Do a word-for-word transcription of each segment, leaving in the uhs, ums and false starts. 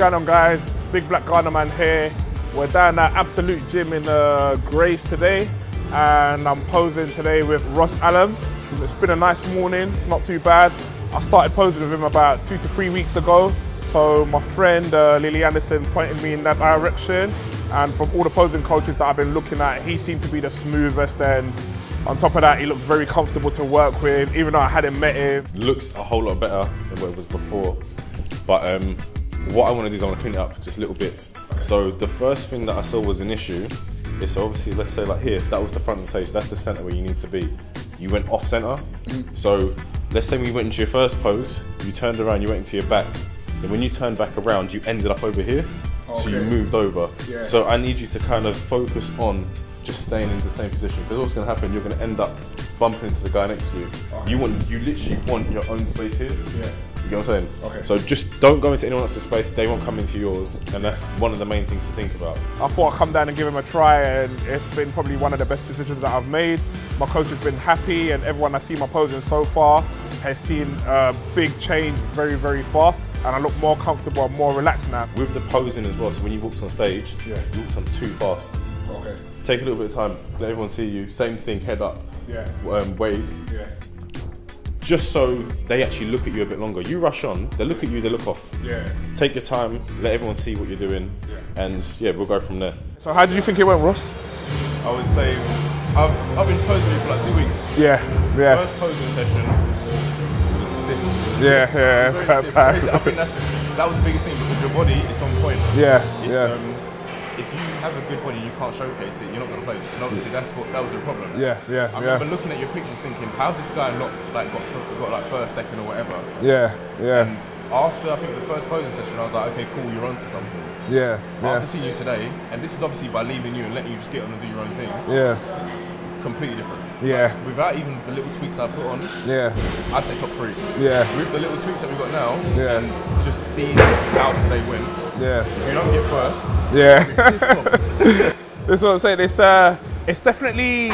going on, guys? Big Black Ghana Man here. We're down at Absolute Gym in uh, Grays today, and I'm posing today with Ross Alam. It's been a nice morning, not too bad. I started posing with him about two to three weeks ago, so my friend uh, Lily Anderson pointed me in that direction, and from all the posing coaches that I've been looking at, he seemed to be the smoothest, and on top of that, he looked very comfortable to work with, even though I hadn't met him. Looks a whole lot better than what it was before, but um, what I want to do is I want to clean it up, just little bits. So the first thing that I saw was an issue is, so obviously, let's say like here, that was the front of the stage, that's the center where you need to be. You went off center, so let's say we went into your first pose, you turned around, you went into your back, and when you turned back around, you ended up over here, okay. So you moved over. Yeah. So I need you to kind of focus on just staying into the same position, because what's going to happen, you're going to end up bumping into the guy next to you. Okay. You want, you literally want your own space here. Yeah. You know what I'm saying? Okay. So just don't go into anyone else's space, they won't come into yours, and that's one of the main things to think about. I thought I'd come down and give him a try, and it's been probably one of the best decisions that I've made. My coach has been happy, and everyone I've seen my posing so far has seen a big change very, very fast, and I look more comfortable and more relaxed now. With the posing as well, so when you walked on stage, yeah. You walked on too fast. Okay. Take a little bit of time, let everyone see you. Same thing, head up, yeah. um, wave. Yeah. Just so they actually look at you a bit longer. You rush on, they look at you, they look off. Yeah. Take your time, let everyone see what you're doing, yeah. And yeah, we'll go from there. So how did you think it went, Ross? I would say, I've, I've been posing for like two weeks. Yeah, yeah. First posing session was stiff. Yeah, yeah. Very yeah. Stiff. Basically, I think that's, that was the biggest thing, because your body is on point. Yeah, it's, yeah. Um, if you have a good body, you can't showcase it, you're not going to place. And obviously that's what, that was your problem. Yeah, yeah, I remember yeah. looking at your pictures thinking, how's this guy not, like, got, got like first, second or whatever? Yeah, yeah. And after, I think the first posing session, I was like, okay, cool, you're onto something. Yeah, after yeah. seeing you today, and this is obviously by leaving you and letting you just get on and do your own thing. Yeah. Completely different. Yeah. Like, without even the little tweaks I put on, yeah. I'd say top three. Yeah. With the little tweaks that we've got now, yeah. And just seeing how today went. Yeah. If you don't get first, yeah. That's what I'm saying. It's uh, it's definitely,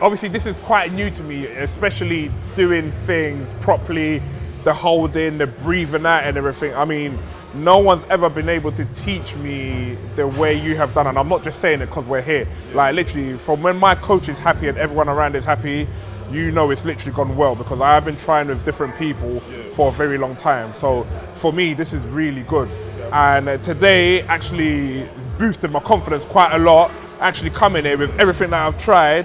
obviously this is quite new to me, especially doing things properly, the holding, the breathing out and everything. I mean, no one's ever been able to teach me the way you have done, and I'm not just saying it because we're here. Like literally, from when my coach is happy and everyone around is happy, you know it's literally gone well, because I've been trying with different people for a very long time. So for me, this is really good. And today actually boosted my confidence quite a lot, actually coming here with everything that I've tried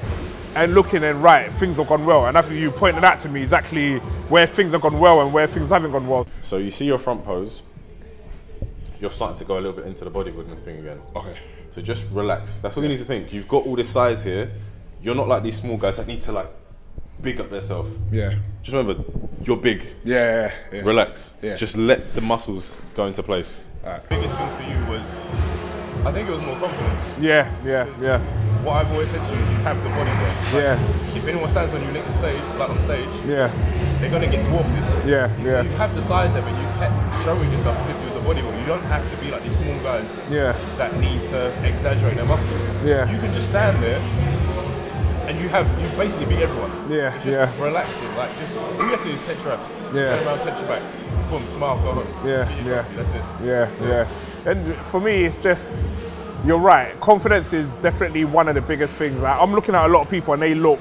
and looking and right, things have gone well. And after you pointed out to me exactly where things have gone well and where things haven't gone well. So you see your front pose, you're starting to go a little bit into the bodybuilding thing again. Okay. So just relax. That's what you need to think. You've got all this size here. You're not like these small guys that need to like big up yourself. Yeah. Just remember, you're big. Yeah. yeah, yeah. Relax. Yeah. Just let the muscles go into place. Right. The biggest thing for you was, I think it was more confidence. Yeah, yeah, yeah. What I've always said to you is you have the body there. Like, yeah. If anyone stands on you next to stage, like on stage, yeah. They're gonna get dwarfed. Yeah, you, yeah. You have the size there, but you kept showing yourself as if you was a bodybuilder. You don't have to be like these small guys yeah. that need to exaggerate their muscles. Yeah. You can just stand there, and you have you basically beat everyone. Yeah. Just yeah. relax it, like just all you have to do is touch your abs. Yeah. Turn around, touch your back. Boom, smile, go home. Yeah. Yeah. Coffee, that's it. Yeah, yeah. Yeah. And for me it's just, you're right, confidence is definitely one of the biggest things. Like, I'm looking at a lot of people and they look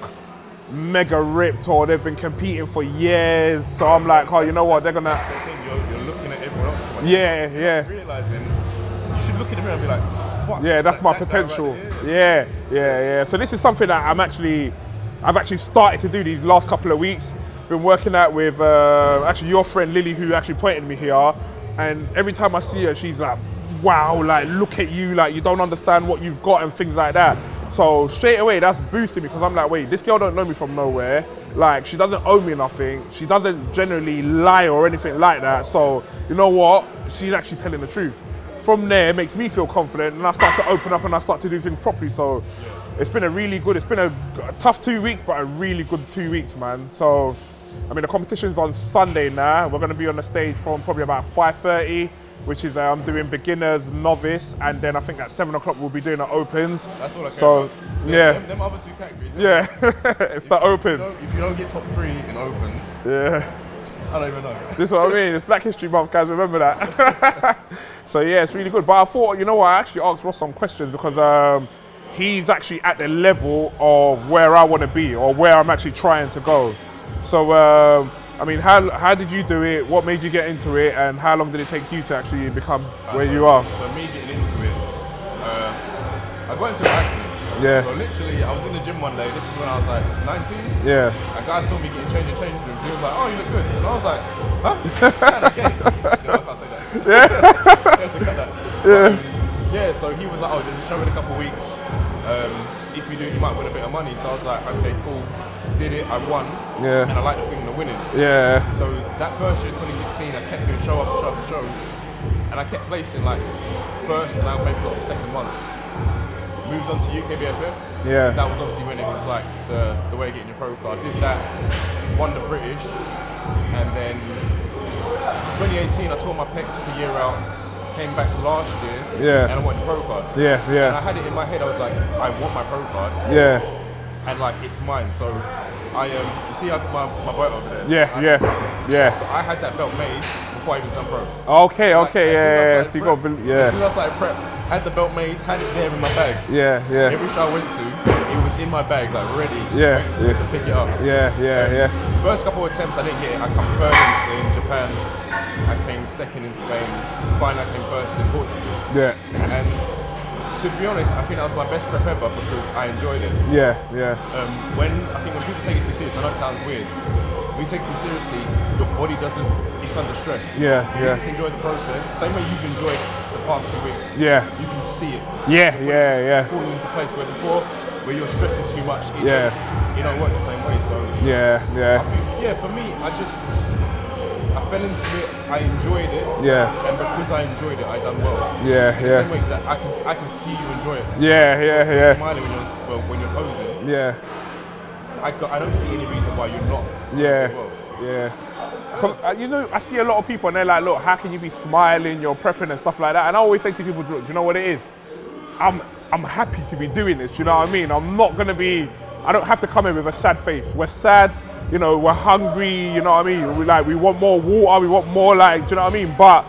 mega ripped or they've been competing for years. So I'm like, oh, you know what, they're gonna that's the thing, you're, you're looking at everyone else so much. Yeah, you're yeah. realising you should look in the mirror and be like, yeah, that's my potential. Yeah, yeah, yeah. So this is something that I'm actually, I've actually started to do these last couple of weeks. Been working out with uh, actually your friend Lily, who actually pointed me here. And every time I see her, she's like, "Wow, like look at you, like you don't understand what you've got and things like that." So straight away, that's boosting me because I'm like, wait, this girl don't know me from nowhere. Like she doesn't owe me nothing. She doesn't generally lie or anything like that. So you know what? She's actually telling the truth. From there, it makes me feel confident and I start to open up and I start to do things properly. So it's been a really good, it's been a, a tough two weeks, but a really good two weeks, man. So, I mean, the competition's on Sunday now. We're gonna be on the stage from probably about five thirty, which is, I'm um, doing beginners, novice, and then I think at seven o'clock we'll be doing the opens. That's all I care so, about. The, yeah. Them, them other two categories. Yeah, it? It's if the opens. You if you don't get top three in open, yeah. I don't even know. This is what I mean. It's Black History Month, guys. Remember that. So yeah, it's really good. But I thought, you know what? I actually asked Ross some questions because um, he's actually at the level of where I want to be or where I'm actually trying to go. So um, I mean, how how did you do it? What made you get into it? And how long did it take you to actually become That's where so, you are? So me getting into it, uh, I got into an accident. Yeah. So literally, I was in the gym one day. This is when I was like nineteen. Yeah. A guy saw me getting changed in change rooms. He was like, "Oh, you look good." And I was like, "Huh?" It's gay. Actually, I can't say that. Yeah. I have to cut that. Yeah. Um, yeah. So he was like, "Oh, there's a show in a couple of weeks. Um, if you do, you might win a bit of money." So I was like, "Okay, cool." Did it. I won. Yeah. And I like the feeling of winning. Yeah. So that first year, twenty sixteen, I kept doing show after show after show, and I kept placing like first, and I maybe got second once. Moved on to U K B F F. Yeah. That was obviously when it was like the, the way of getting your pro card. Did that, won the British, and then twenty eighteen I tore my pec, took a year out, came back last year, yeah. and I went pro cards. Yeah, yeah. And I had it in my head, I was like, I want my pro cards. Yeah. And like, it's mine. So I, um, you see I got my, my belt over there? Yeah, I, yeah, yeah. So I had that belt made before I even turned pro. Okay, like, okay, yeah, yeah. So you got, yeah. As soon as I started prep, had the belt made, had it there in my bag. Yeah, yeah. Every show I went to, it was in my bag, like ready, just yeah, waiting yeah. to pick it up. Yeah, yeah, um, yeah. First couple of attempts I didn't get it. I come third in, in Japan, I came second in Spain, finally I came first in Portugal. Yeah. And to be honest, I think that was my best prep ever because I enjoyed it. Yeah, yeah. Um, when, I think when people take it too serious, I know it sounds weird, when you take it too seriously, your body doesn't, it's under stress. Yeah, you yeah. just enjoy the process, same way you've enjoyed past two weeks, yeah, you can see it. Yeah, yeah, just, yeah. It's falling into place where before, where you're stressing too much, it yeah, you don't work the same way. So yeah, yeah, I think, yeah. For me, I just I fell into it. I enjoyed it. Yeah, and because I enjoyed it, I done well. Yeah, in yeah. The same way that I can I can see you enjoy it. Yeah, yeah, you're yeah. Smiling when you're when you're posing. Yeah, I I don't see any reason why you're not. Yeah, well. Yeah. You know, I see a lot of people and they're like, look, how can you be smiling, you're prepping and stuff like that? And I always say to people, look, do you know what it is? I'm, I'm happy to be doing this, do you know what I mean? I'm not going to be, I don't have to come in with a sad face. We're sad, you know, we're hungry, you know what I mean? We like, we want more water, we want more like, do you know what I mean? But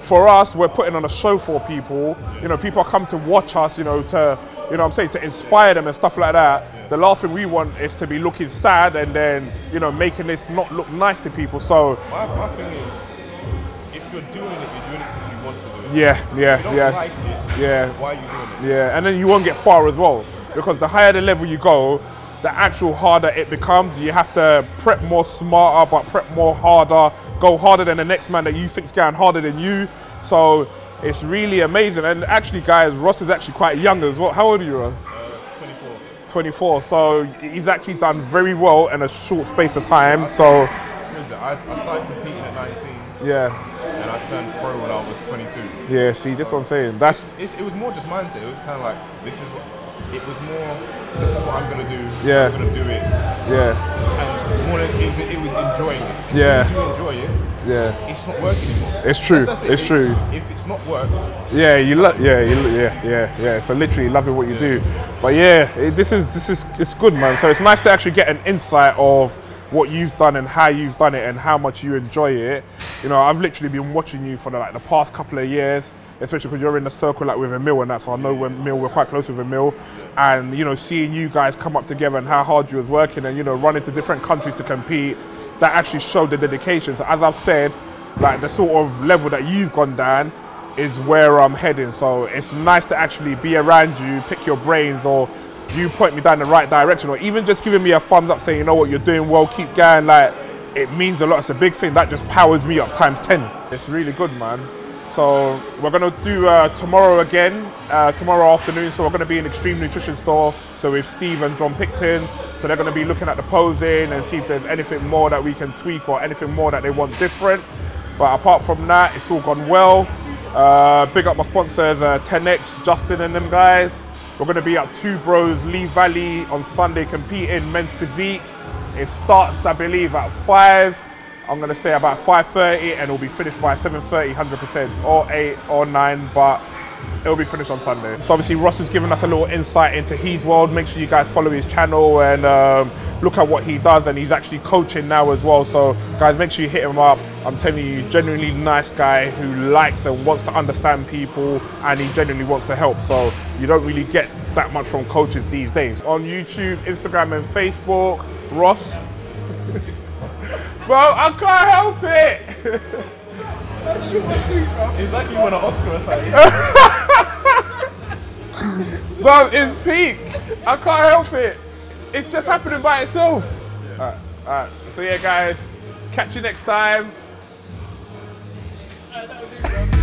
for us, we're putting on a show for people. You know, people come to watch us, you know, to, you know what I'm saying, to inspire them and stuff like that. The last thing we want is to be looking sad and then, you know, making this not look nice to people. So my, my thing is, if you're doing it, you're doing it because you want to do it. Yeah, yeah, if you don't yeah. Like it, yeah. Why are you doing it? Yeah, and then you won't get far as well, because the higher the level you go, the actual harder it becomes. You have to prep more smarter, but prep more harder. Go harder than the next man that you think's going harder than you. So it's really amazing. And actually, guys, Ross is actually quite young as well. How old are you, Ross? twenty-four, so he's actually done very well in a short space of time. I, so I, I started competing at nineteen. Yeah. And I turned pro when I was twenty-two. Yeah, see, that's so what I'm saying. That's it's, it was more just mindset. It was kind of like this is what it was more. This is what I'm gonna do. Yeah. I'm gonna do it. Yeah. And more than it, it was enjoying it. As yeah. Soon as you enjoy it. Yeah. It's not work anymore. It's true. That's, that's it. It's if, true. If it's not work. Yeah, you love. Yeah, you lo yeah, yeah, yeah. So literally loving what you yeah. do. But yeah, it, this is this is it's good, man. So it's nice to actually get an insight of what you've done and how you've done it and how much you enjoy it. You know, I've literally been watching you for the, like the past couple of years, especially because you're in the circle like with Emil and that. So I know when Emil, we're quite close with Emil, and you know, seeing you guys come up together and how hard you was working and you know, running to different countries to compete. That actually showed the dedication. So as I've said, like the sort of level that you've gone down is where I'm heading. So it's nice to actually be around you, pick your brains, or you point me down the right direction, or even just giving me a thumbs up saying, you know what, you're doing well, keep going. Like, it means a lot. It's a big thing. That just powers me up times ten. It's really good, man. So we're going to do uh, tomorrow again, uh, tomorrow afternoon. So we're going to be in Extreme Nutrition Store. So with Steve and John Picton. So they're going to be looking at the posing and see if there's anything more that we can tweak or anything more that they want different. But apart from that, it's all gone well. Uh, big up my sponsors, uh, ten X, Justin and them guys. We're going to be at Two Bros, Lee Valley on Sunday competing men's physique. It starts, I believe, at five. I'm going to say about five thirty and it'll be finished by seven thirty, one hundred percent, or eight or nine, but it'll be finished on Sunday. So obviously Ross has given us a little insight into his world. Make sure you guys follow his channel and um, look at what he does, and he's actually coaching now as well. So guys, make sure you hit him up. I'm telling you, genuinely nice guy who likes and wants to understand people, and he genuinely wants to help. So you don't really get that much from coaches these days. On YouTube, Instagram and Facebook, Ross. Bro, I can't help it! That shit was too, bro. It's like you won an Oscar or something. Bro, it's peak. I can't help it. It's just happening by itself. Yeah. All right, all right. So yeah, guys, catch you next time. All right, that'll do, bro.